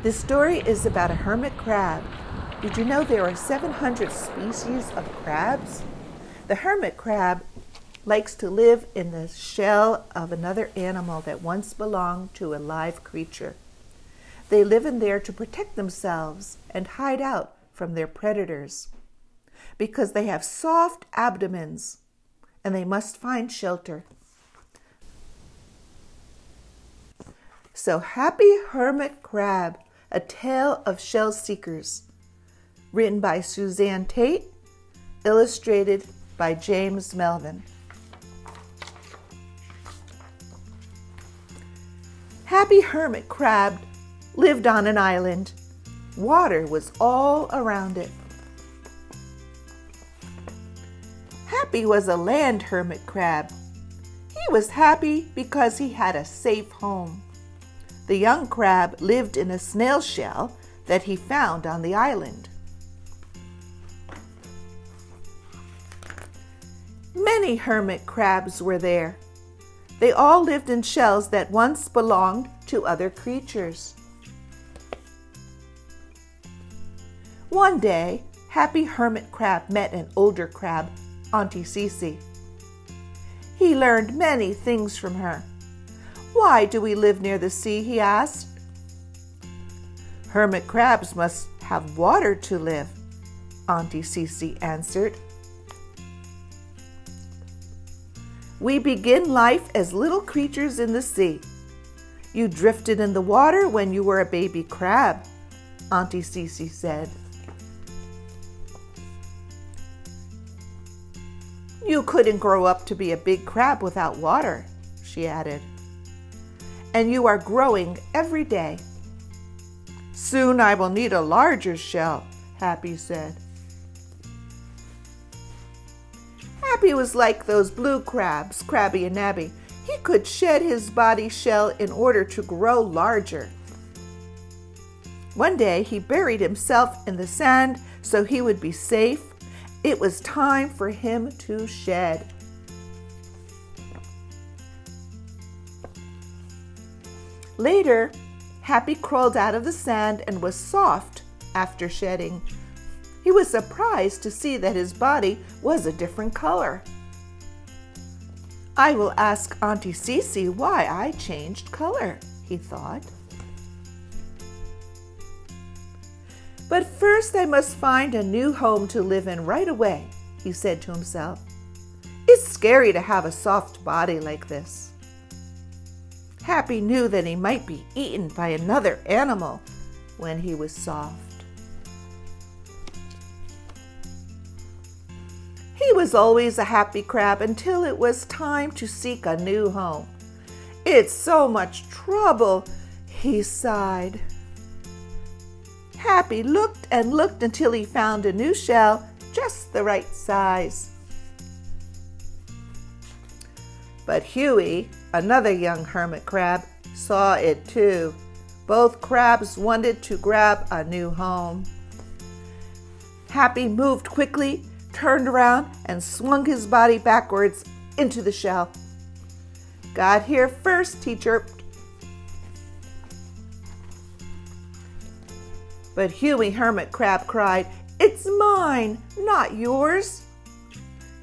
This story is about a hermit crab. Did you know there are 700 species of crabs? The hermit crab likes to live in the shell of another animal that once belonged to a live creature. They live in there to protect themselves and hide out from their predators. Because they have soft abdomens and they must find shelter. So Happy Hermit Crab, A Tale of Shell Seekers, written by Suzanne Tate, illustrated by James Melvin. Happy Hermit Crab lived on an island. Water was all around it. Happy was a land hermit crab. He was happy because he had a safe home. The young crab lived in a snail shell that he found on the island. Many hermit crabs were there. They all lived in shells that once belonged to other creatures. One day, Happy Hermit Crab met an older crab, Auntie Cece. He learned many things from her. "Why do we live near the sea?" he asked. "Hermit crabs must have water to live," Auntie Cece answered. "We begin life as little creatures in the sea. You drifted in the water when you were a baby crab," Auntie Cece said. "You couldn't grow up to be a big crab without water," she added. "And you are growing every day." "Soon I will need a larger shell," Happy said. Happy was like those blue crabs, Crabby and Abby. He could shed his body shell in order to grow larger. One day he buried himself in the sand so he would be safe. It was time for him to shed. Later, Happy crawled out of the sand and was soft after shedding. He was surprised to see that his body was a different color. "I will ask Auntie Cece why I changed color," he thought. "But first I must find a new home to live in right away," he said to himself. "It's scary to have a soft body like this." Happy knew that he might be eaten by another animal when he was soft. He was always a happy crab until it was time to seek a new home. "It's so much trouble," he sighed. Happy looked and looked until he found a new shell just the right size. But Huey, another young hermit crab, saw it too. Both crabs wanted to grab a new home. Happy moved quickly, turned around, and swung his body backwards into the shell. "Got here first," he chirped. But Huey Hermit Crab cried, "It's mine, not yours."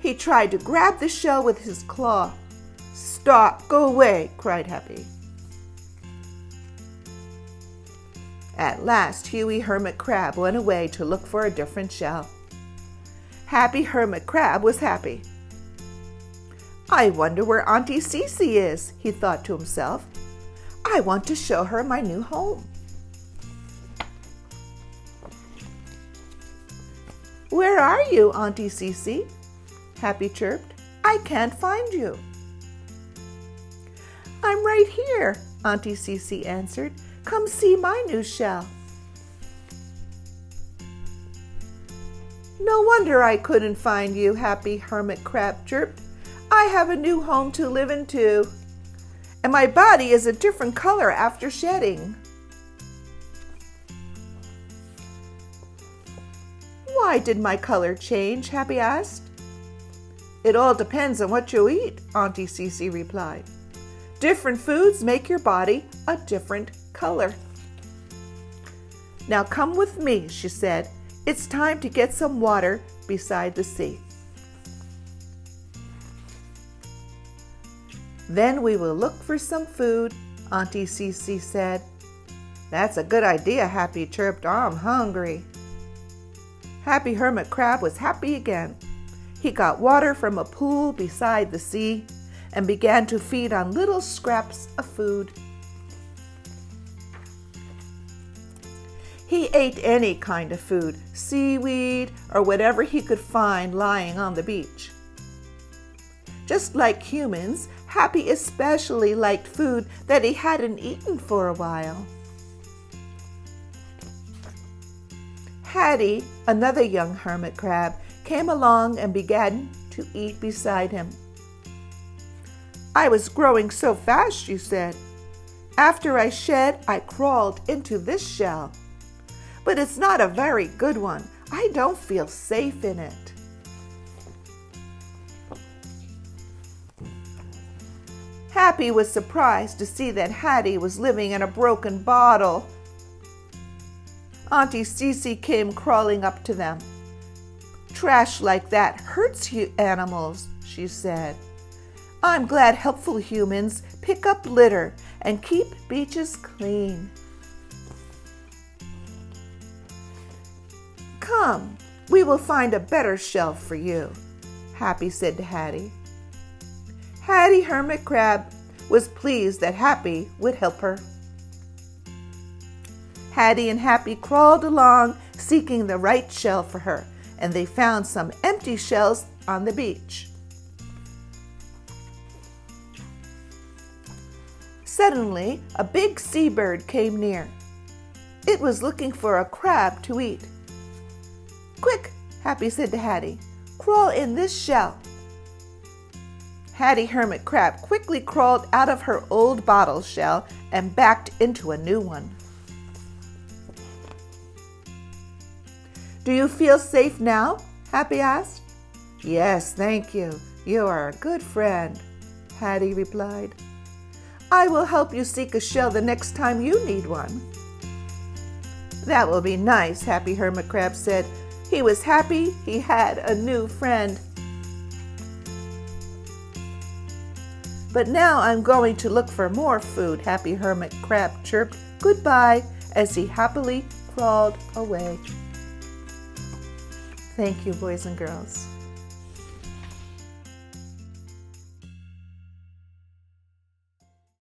He tried to grab the shell with his claw. "Stop! Go away!" cried Happy. At last, Huey Hermit Crab went away to look for a different shell. Happy Hermit Crab was happy. "I wonder where Auntie Cece is," he thought to himself. "I want to show her my new home." "Where are you, Auntie Cece?" Happy chirped. "I can't find you." "I'm right here," Auntie Cece answered. "Come see my new shell." "No wonder I couldn't find you," Happy Hermit Crab chirped. "I have a new home to live in too, and my body is a different color after shedding." "Why did my color change?" Happy asked. "It all depends on what you eat," Auntie Cece replied. "Different foods make your body a different color." "Now come with me," she said. "It's time to get some water beside the sea. Then we will look for some food," Auntie Cece said. "That's a good idea," Happy chirped. "I'm hungry." Happy Hermit Crab was happy again. He got water from a pool beside the sea and began to feed on little scraps of food. He ate any kind of food, seaweed or whatever he could find lying on the beach. Just like humans, Happy especially liked food that he hadn't eaten for a while. Hattie, another young hermit crab, came along and began to eat beside him. "I was growing so fast," she said. "After I shed, I crawled into this shell. But it's not a very good one. I don't feel safe in it." Happy was surprised to see that Hattie was living in a broken bottle. Auntie Cece came crawling up to them. "Trash like that hurts you animals," she said. "I'm glad helpful humans pick up litter and keep beaches clean." "Come, we will find a better shell for you," Happy said to Hattie. Hattie Hermit Crab was pleased that Happy would help her. Hattie and Happy crawled along, seeking the right shell for her, and they found some empty shells on the beach. Suddenly, a big seabird came near. It was looking for a crab to eat. "Quick," Happy said to Hattie, "crawl in this shell." Hattie Hermit Crab quickly crawled out of her old bottle shell and backed into a new one. "Do you feel safe now?" Happy asked. "Yes, thank you. You are a good friend," Hattie replied. "I will help you seek a shell the next time you need one." "That will be nice," Happy Hermit Crab said. He was happy he had a new friend. "But now I'm going to look for more food," Happy Hermit Crab chirped goodbye as he happily crawled away. Thank you, boys and girls.